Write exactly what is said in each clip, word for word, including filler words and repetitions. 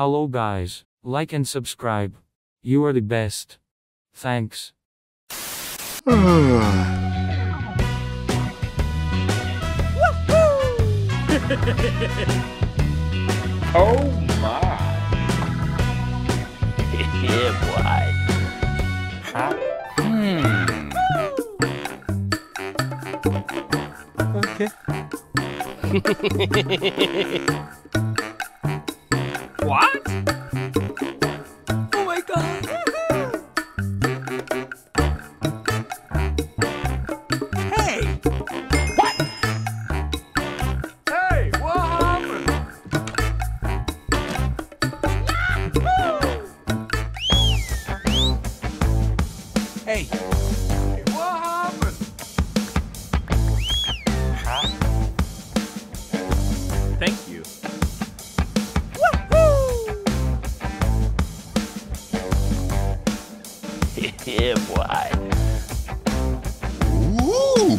Hello guys, like and subscribe. You are the best. Thanks. Oh my. Yeah, boy. Huh? Hmm. Okay. What? Oh my god. Hey. What? Hey, what happened? Hey. Hey, what happened? Huh? Thank you. Yeah, boy. Ooh.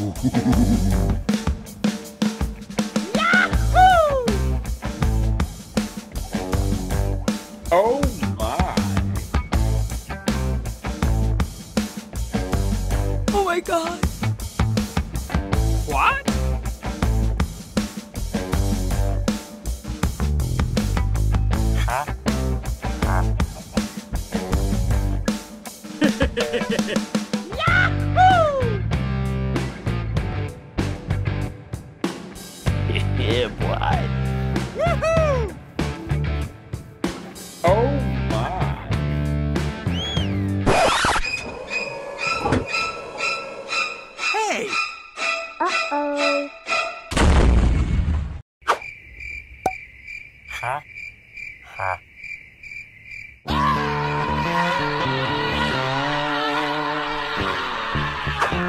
Yahoo! Oh my. Oh my god. What? Huh? Huh? Yahoo! Yeah, boy. Woohoo! Oh my. Hey. Uh-oh. Huh? Huh?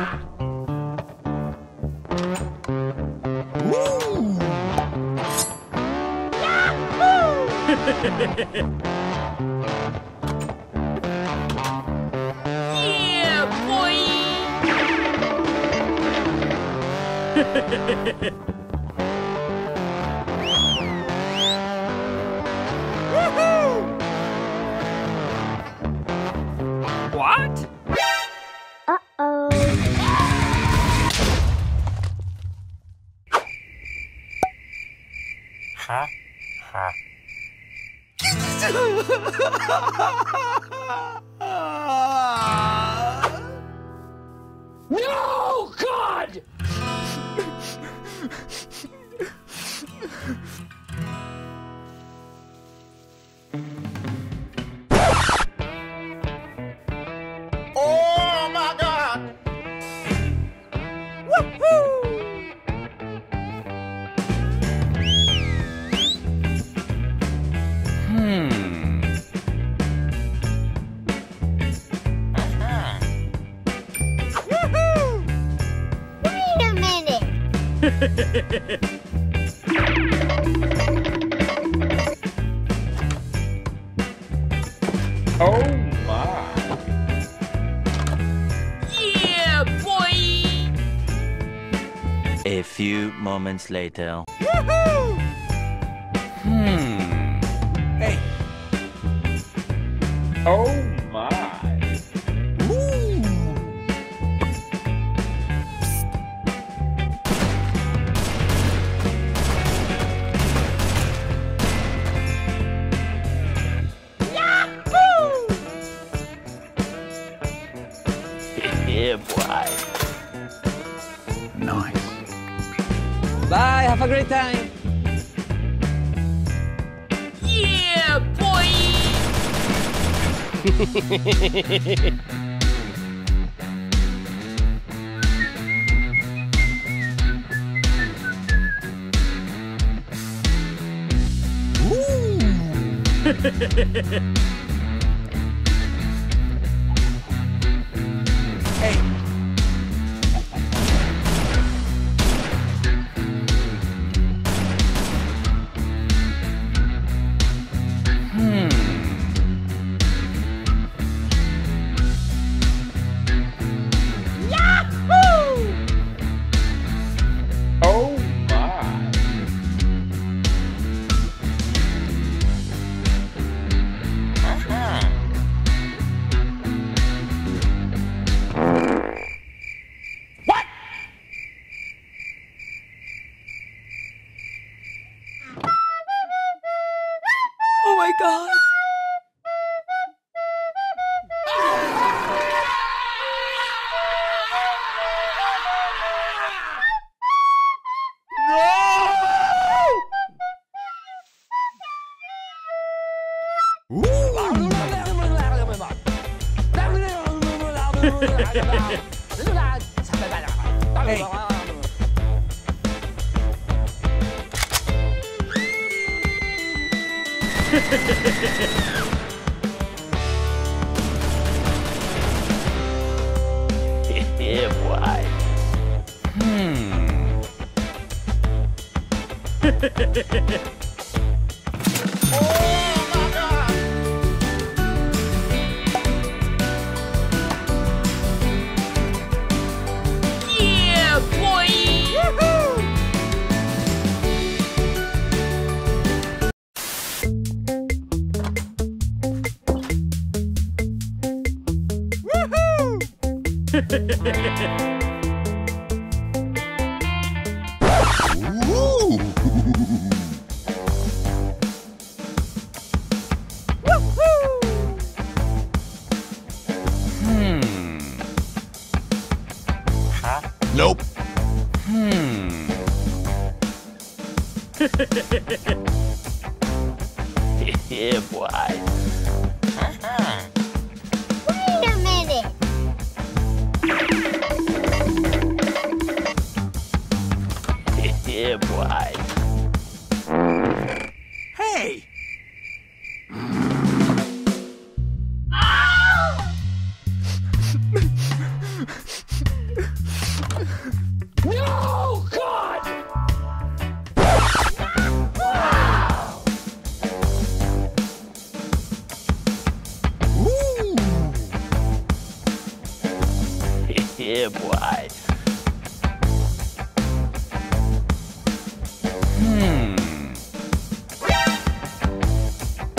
Yeah, boy. Woohoo! What? Uh-oh. Huh? Huh? No, God! Oh my God! Woohoo! Oh my. Yeah, boy. A few moments later. Woohoo! Hmm. Hey. Oh my. Yeah, boy. Nice. Bye, have a great time. Yeah, boy. Ooh. Hey. Hmm. Yahoo! Oh my. my God. Hey. Yeah, boy. Hmm. Oh my God. Yeah, boy. Woohoo. Nope. Hmm. Yeah, boy. Uh-huh. Wait a minute. Yeah, boy. Hey. No, God! Wow! Ooh. Yeah, boy. Hmm.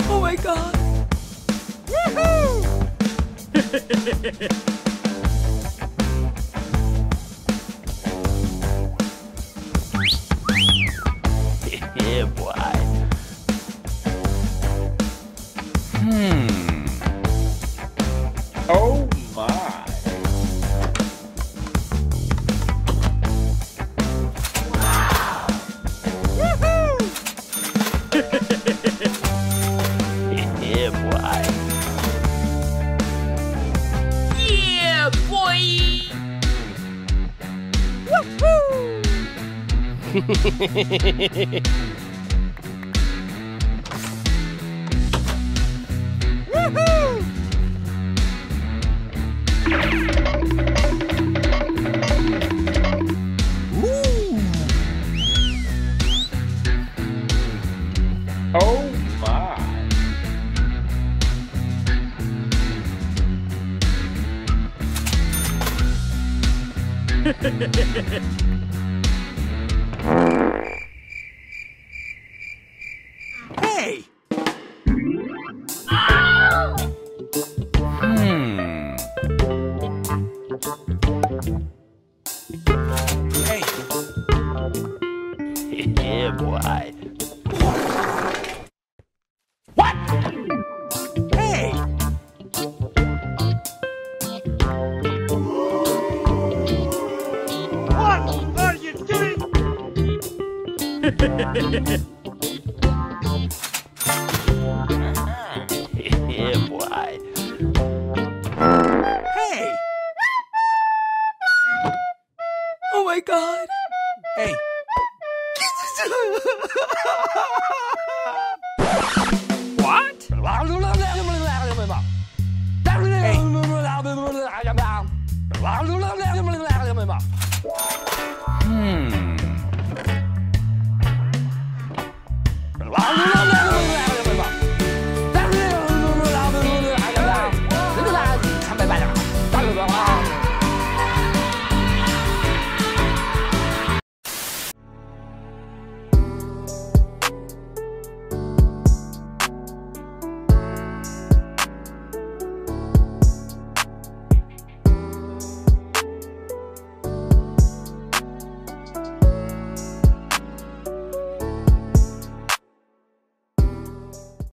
Oh my God! Woohoo! Yeah, boy. Hmm. Oh my. Wow. Woohoo! Yeah, boy. Yeah, boy. Woohoo! Oh my. Hey. Oh. Hmm. Hey. Yeah, boy. Yeah, boy. Hey! Oh my God! Hey! What?